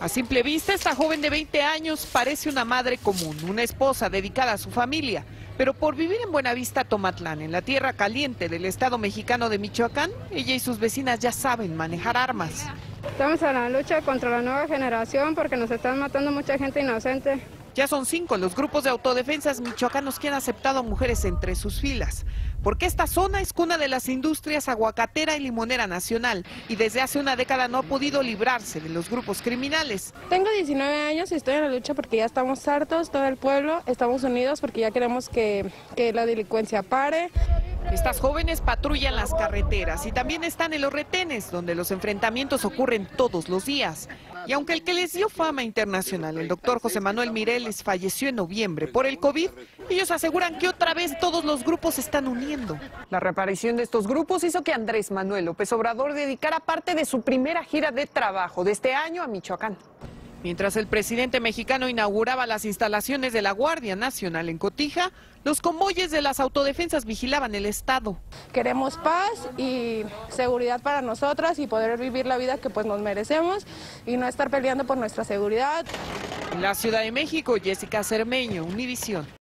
A simple vista, esta joven de 20 años parece una madre común, una esposa dedicada a su familia. Pero por vivir en Buenavista Tomatlán, en la tierra caliente del estado mexicano de Michoacán, ella y sus vecinas ya saben manejar armas. Estamos en la lucha contra la nueva generación porque nos están matando mucha gente inocente. Ya son 5 los grupos de autodefensas michoacanos que han aceptado a mujeres entre sus filas, porque esta zona es cuna de las industrias aguacatera y limonera nacional y desde hace una década no ha podido librarse de los grupos criminales. Tengo 19 años y estoy en la lucha porque ya estamos hartos, todo el pueblo, estamos unidos porque ya queremos que la delincuencia pare. Estas jóvenes patrullan las carreteras y también están en los retenes, donde los enfrentamientos ocurren todos los días. Y aunque el que les dio fama internacional, el doctor José Manuel Mireles, falleció en noviembre por el COVID, ellos aseguran que otra vez todos los grupos se están uniendo. La reaparición de estos grupos hizo que Andrés Manuel López Obrador dedicara parte de su primera gira de trabajo de este año a Michoacán. Mientras el presidente mexicano inauguraba las instalaciones de la Guardia Nacional en Cotija, los convoyes de las autodefensas vigilaban el estado. Queremos paz y seguridad para nosotras y poder vivir la vida que pues nos merecemos y no estar peleando por nuestra seguridad. En la Ciudad de México, Jésica Zermeño, Univision.